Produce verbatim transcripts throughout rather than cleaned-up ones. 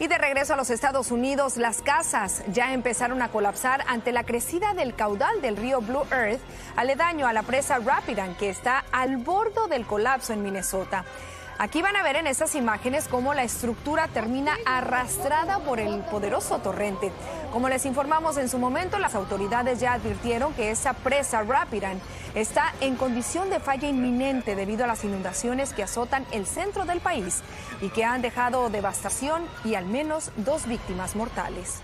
Y de regreso a los Estados Unidos, las casas ya empezaron a colapsar ante la crecida del caudal del río Blue Earth, aledaño a la presa Rapidan, que está al borde del colapso en Minnesota. Aquí van a ver en estas imágenes cómo la estructura termina arrastrada por el poderoso torrente. Como les informamos en su momento, las autoridades ya advirtieron que esa presa Rapidan está en condición de falla inminente debido a las inundaciones que azotan el centro del país y que han dejado devastación y al menos dos víctimas mortales.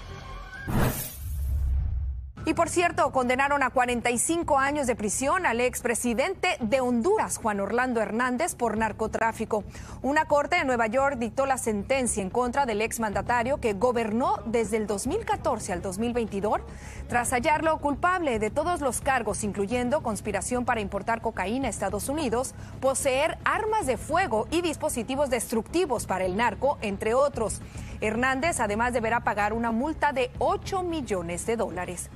Y por cierto, condenaron a cuarenta y cinco años de prisión al expresidente de Honduras, Juan Orlando Hernández, por narcotráfico. Una corte de Nueva York dictó la sentencia en contra del exmandatario que gobernó desde el dos mil catorce al dos mil veintidós, tras hallarlo culpable de todos los cargos, incluyendo conspiración para importar cocaína a Estados Unidos, poseer armas de fuego y dispositivos destructivos para el narco, entre otros. Hernández además deberá pagar una multa de ocho millones de dólares.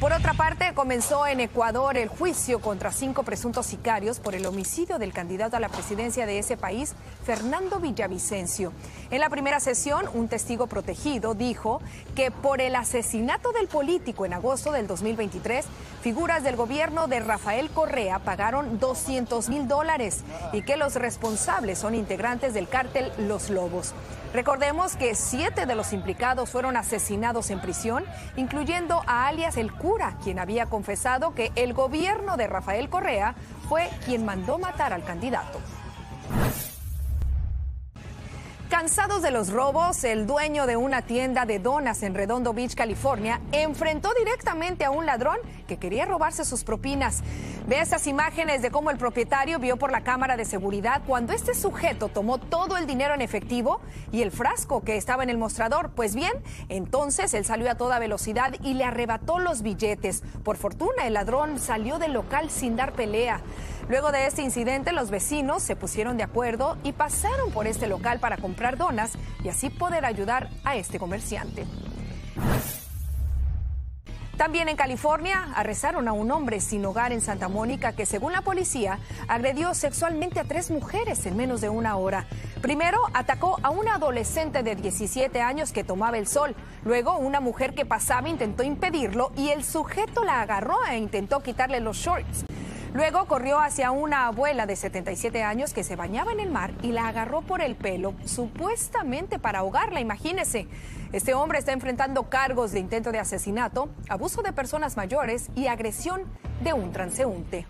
Por otra parte, comenzó en Ecuador el juicio contra cinco presuntos sicarios por el homicidio del candidato a la presidencia de ese país, Fernando Villavicencio. En la primera sesión, un testigo protegido dijo que por el asesinato del político en agosto del dos mil veintitrés, figuras del gobierno de Rafael Correa pagaron doscientos mil dólares y que los responsables son integrantes del cártel Los Lobos. Recordemos que siete de los implicados fueron asesinados en prisión, incluyendo a alias El Cura, quien había confesado que el gobierno de Rafael Correa fue quien mandó matar al candidato. Cansados de los robos, el dueño de una tienda de donas en Redondo Beach, California, enfrentó directamente a un ladrón que quería robarse sus propinas. Ve esas imágenes de cómo el propietario vio por la cámara de seguridad cuando este sujeto tomó todo el dinero en efectivo y el frasco que estaba en el mostrador. Pues bien, entonces él salió a toda velocidad y le arrebató los billetes. Por fortuna, el ladrón salió del local sin dar pelea. Luego de este incidente, los vecinos se pusieron de acuerdo y pasaron por este local para comprar donas y así poder ayudar a este comerciante. También en California arrestaron a un hombre sin hogar en Santa Mónica que, según la policía, agredió sexualmente a tres mujeres en menos de una hora. Primero atacó a una adolescente de diecisiete años que tomaba el sol. Luego una mujer que pasaba intentó impedirlo y el sujeto la agarró e intentó quitarle los shorts. Luego corrió hacia una abuela de setenta y siete años que se bañaba en el mar y la agarró por el pelo, supuestamente para ahogarla, imagínese. Este hombre está enfrentando cargos de intento de asesinato, abuso de personas mayores y agresión de un transeúnte.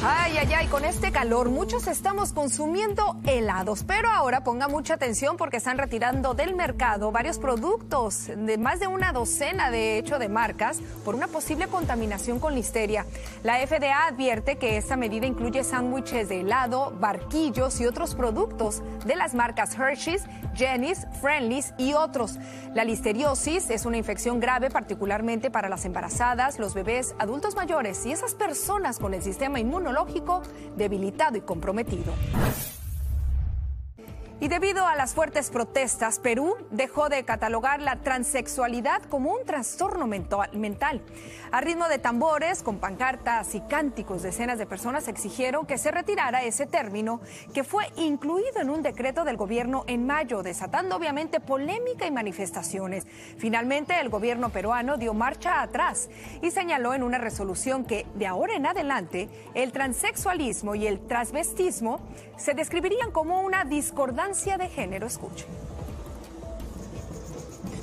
Ay, ay, ay, con este calor muchos estamos consumiendo helados, pero ahora ponga mucha atención porque están retirando del mercado varios productos de más de una docena de hecho de marcas por una posible contaminación con listeria. La F D A advierte que esta medida incluye sándwiches de helado, barquillos y otros productos de las marcas Hershey's, Jenny's, Friendlies y otros. La listeriosis es una infección grave particularmente para las embarazadas, los bebés, adultos mayores y esas personas con el sistema inmunológico debilitado y comprometido. Y debido a las fuertes protestas, Perú dejó de catalogar la transexualidad como un trastorno mental. A ritmo de tambores, con pancartas y cánticos, decenas de personas exigieron que se retirara ese término que fue incluido en un decreto del gobierno en mayo, desatando obviamente polémica y manifestaciones. Finalmente, el gobierno peruano dio marcha atrás y señaló en una resolución que de ahora en adelante el transexualismo y el transvestismo se describirían como una discordancia de género. Escuche.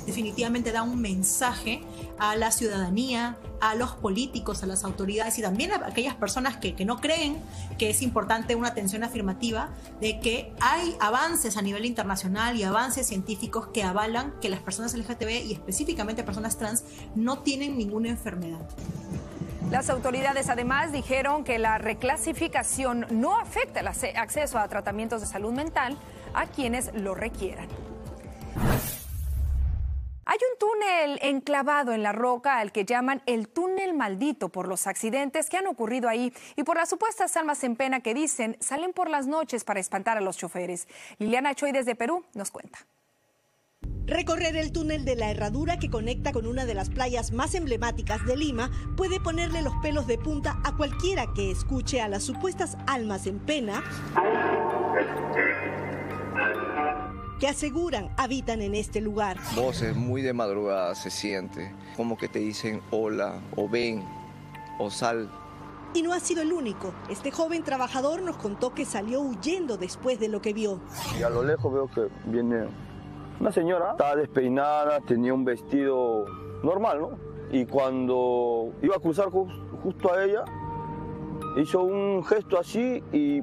Definitivamente da un mensaje a la ciudadanía, a los políticos, a las autoridades y también a aquellas personas que, que no creen que es importante una atención afirmativa de que hay avances a nivel internacional y avances científicos que avalan que las personas L G B T y específicamente personas trans no tienen ninguna enfermedad. Las autoridades además dijeron que la reclasificación no afecta el acceso a tratamientos de salud mental a quienes lo requieran. Hay un túnel enclavado en la roca al que llaman el túnel maldito por los accidentes que han ocurrido ahí y por las supuestas almas en pena que dicen salen por las noches para espantar a los choferes. Liliana Choy desde Perú nos cuenta. Recorrer el túnel de la Herradura, que conecta con una de las playas más emblemáticas de Lima, puede ponerle los pelos de punta a cualquiera que escuche a las supuestas almas en pena que aseguran habitan en este lugar. Voces muy de madrugada se siente, como que te dicen hola, o ven, o sal. Y no ha sido el único. Este joven trabajador nos contó que salió huyendo después de lo que vio. Y a lo lejos veo que viene una señora, estaba despeinada, tenía un vestido normal, ¿no? Y cuando iba a cruzar just, justo a ella, hizo un gesto así y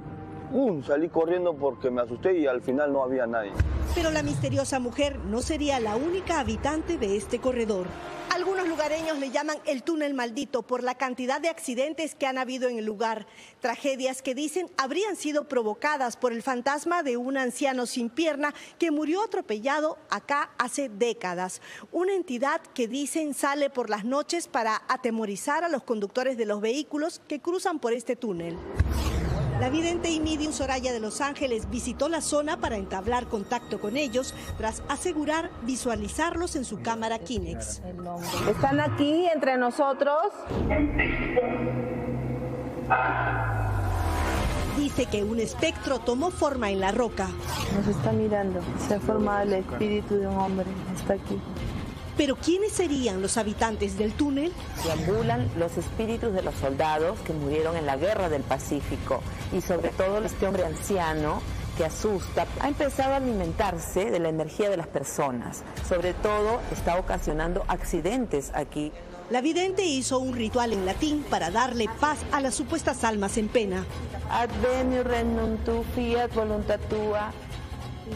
¡pum! Salí corriendo porque me asusté y al final no había nadie. Pero la misteriosa mujer no sería la única habitante de este corredor. Algunos lugareños le llaman el túnel maldito por la cantidad de accidentes que han habido en el lugar. Tragedias que dicen habrían sido provocadas por el fantasma de un anciano sin pierna que murió atropellado acá hace décadas. Una entidad que dicen sale por las noches para atemorizar a los conductores de los vehículos que cruzan por este túnel. La vidente y medium Soraya de Los Ángeles visitó la zona para entablar contacto con ellos, tras asegurar visualizarlos en su cámara Kinex. Están aquí entre nosotros. Dice que un espectro tomó forma en la roca. Nos está mirando, se ha formado el espíritu de un hombre, está aquí. Pero ¿quiénes serían los habitantes del túnel? Deambulan los espíritus de los soldados que murieron en la guerra del Pacífico y sobre todo este hombre anciano que asusta. Ha empezado a alimentarse de la energía de las personas, sobre todo está ocasionando accidentes aquí. La vidente hizo un ritual en latín para darle paz a las supuestas almas en pena. Adveniur regnum tu, fiat voluntat tua.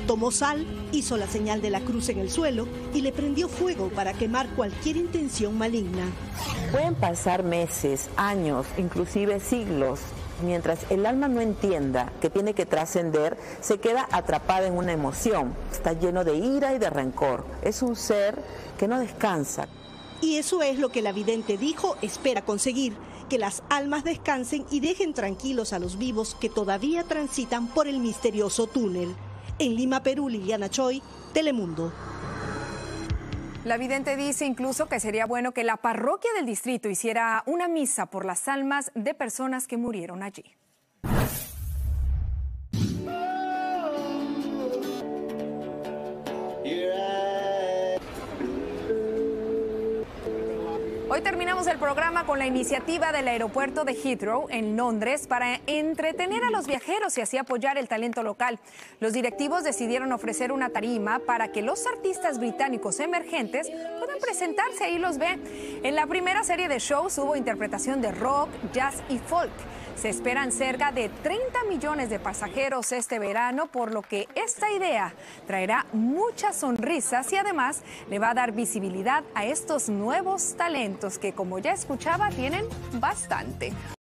Tomó sal, hizo la señal de la cruz en el suelo y le prendió fuego para quemar cualquier intención maligna. Pueden pasar meses, años, inclusive siglos. Mientras el alma no entienda que tiene que trascender, se queda atrapada en una emoción. Está lleno de ira y de rencor. Es un ser que no descansa. Y eso es lo que la vidente dijo espera conseguir, que las almas descansen y dejen tranquilos a los vivos que todavía transitan por el misterioso túnel. En Lima, Perú, Liliana Choy, Telemundo. La vidente dice incluso que sería bueno que la parroquia del distrito hiciera una misa por las almas de personas que murieron allí. Hoy terminamos el programa con la iniciativa del aeropuerto de Heathrow en Londres para entretener a los viajeros y así apoyar el talento local. Los directivos decidieron ofrecer una tarima para que los artistas británicos emergentes puedan presentarse, ahí los ve. En la primera serie de shows hubo interpretación de rock, jazz y folk. Se esperan cerca de treinta millones de pasajeros este verano, por lo que esta idea traerá muchas sonrisas y además le va a dar visibilidad a estos nuevos talentos que, como ya escuchaba, tienen bastante.